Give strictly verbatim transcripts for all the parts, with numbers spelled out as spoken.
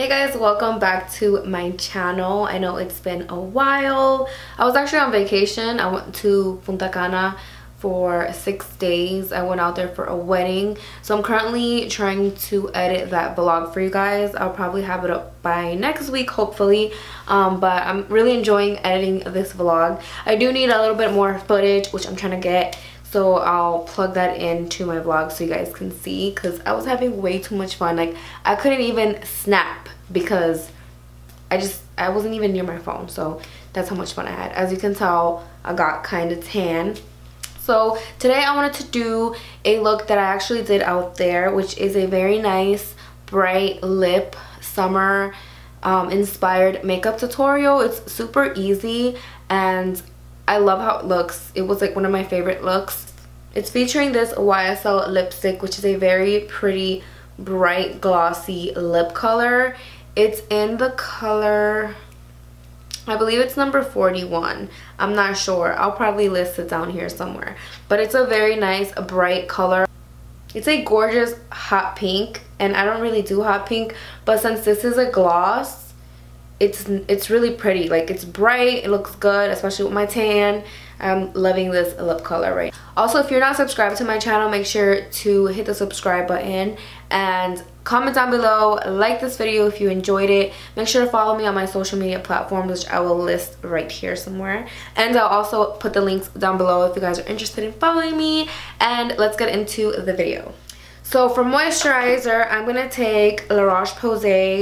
Hey guys, welcome back to my channel. I know it's been a while. I was actually on vacation. I went to Punta Cana for six days. I went out there for a wedding. So I'm currently trying to edit that vlog for you guys. I'll probably have it up by next week, hopefully. Um, but I'm really enjoying editing this vlog. I do need a little bit more footage, which I'm trying to get. So I'll plug that into my vlog so you guys can see, because I was having way too much fun. Like, I couldn't even snap because I just, I wasn't even near my phone. So that's how much fun I had. As you can tell, I got kind of tan. So today I wanted to do a look that I actually did out there, which is a very nice bright lip summer um, inspired makeup tutorial. It's super easy and I love how it looks. It was like one of my favorite looks. It's featuring this Y S L lipstick, which is a very pretty bright glossy lip color. It's in the color, I believe it's number forty-one. I'm not sure. I'll probably list it down here somewhere. But it's a very nice bright color. It's a gorgeous hot pink, and I don't really do hot pink, but since this is a gloss, It's, it's really pretty. Like, it's bright, it looks good, especially with my tan. I'm loving this lip color right now. Also, if you're not subscribed to my channel, make sure to hit the subscribe button and comment down below. Like this video if you enjoyed it. Make sure to follow me on my social media platforms, which I will list right here somewhere. And I'll also put the links down below if you guys are interested in following me. And let's get into the video. So for moisturizer, I'm going to take La Roche-Posay.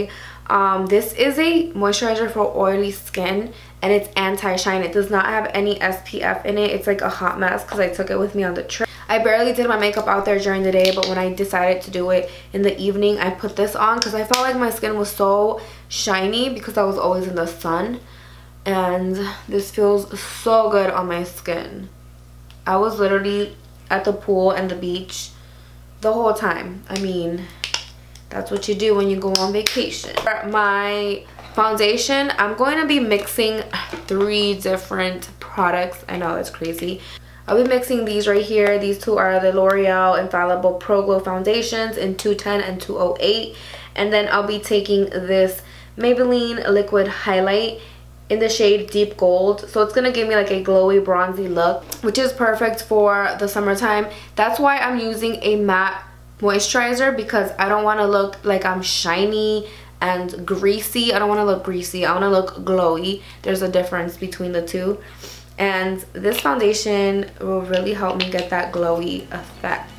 Um, this is a moisturizer for oily skin and it's anti-shine. It does not have any S P F in it. It's like a hot mess because I took it with me on the trip. I barely did my makeup out there during the day, but when I decided to do it in the evening, I put this on because I felt like my skin was so shiny because I was always in the sun. And this feels so good on my skin. I was literally at the pool and the beach the whole time. I mean, that's what you do when you go on vacation. For my foundation, I'm going to be mixing three different products. I know, that's crazy. I'll be mixing these right here. These two are the L'Oreal Infallible Pro Glow Foundations in two ten and two oh eight. And then I'll be taking this Maybelline Liquid Highlight in the shade Deep Gold. So it's going to give me like a glowy bronzy look, which is perfect for the summertime. That's why I'm using a matte moisturizer, because I don't want to look like I'm shiny and greasy. I don't want to look greasy. I want to look glowy. There's a difference between the two. And this foundation will really help me get that glowy effect.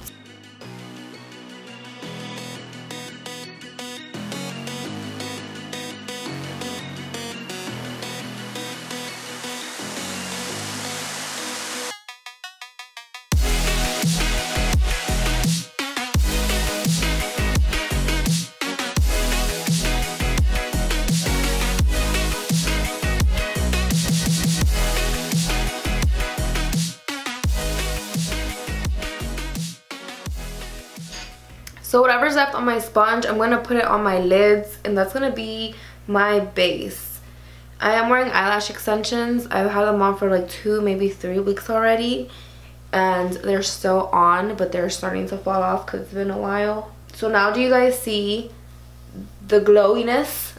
So whatever's left on my sponge, I'm going to put it on my lids, and that's going to be my base. I am wearing eyelash extensions. I've had them on for like two, maybe three weeks already, and they're still on, but they're starting to fall off because it's been a while. So now do you guys see the glowiness?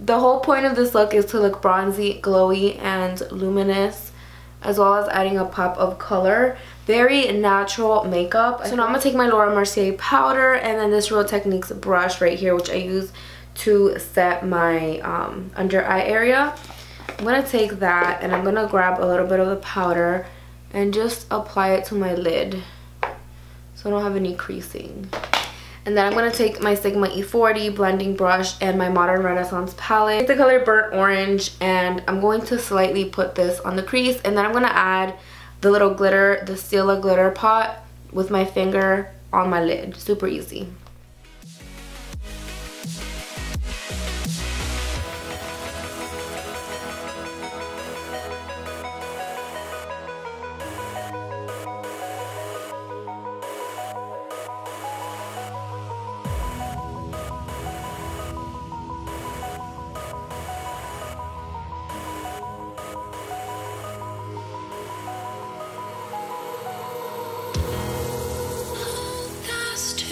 The whole point of this look is to look bronzy, glowy, and luminous, as well as adding a pop of color. Very natural makeup. So now I'm going to take my Laura Mercier powder and then this Real Techniques brush right here, which I use to set my um, under eye area. I'm going to take that and I'm going to grab a little bit of the powder and just apply it to my lid so I don't have any creasing. And then I'm going to take my Sigma E forty blending brush and my Modern Renaissance palette. Take the color Burnt Orange and I'm going to slightly put this on the crease. And then I'm going to add the little glitter, the Stila glitter pot, with my finger on my lid. Super easy. Just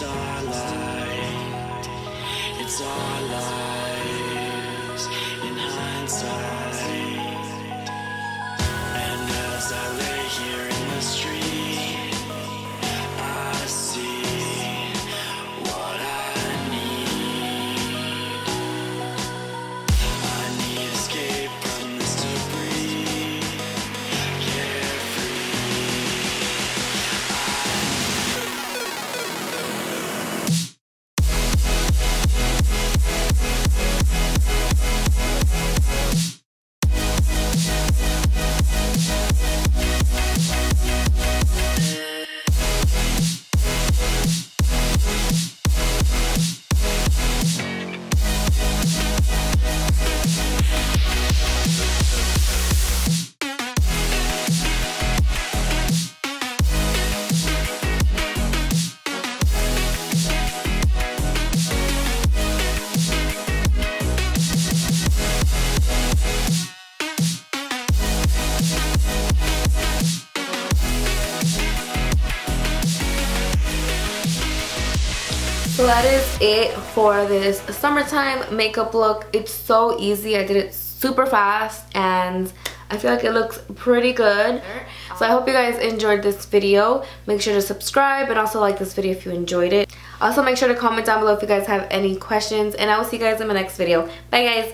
It's our light, it's our lives in hindsight. And as I lay here in the street, I see what I need. I need escape from this to breathe, carefree. So that is it for this summertime makeup look. It's so easy. I did it super fast and I feel like it looks pretty good. So I hope you guys enjoyed this video. Make sure to subscribe and also like this video if you enjoyed it. Also make sure to comment down below if you guys have any questions, and I will see you guys in my next video. Bye guys!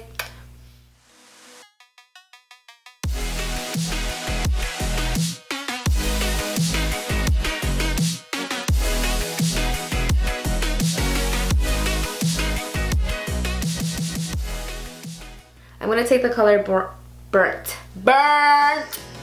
I'm gonna take the color burnt. Burnt!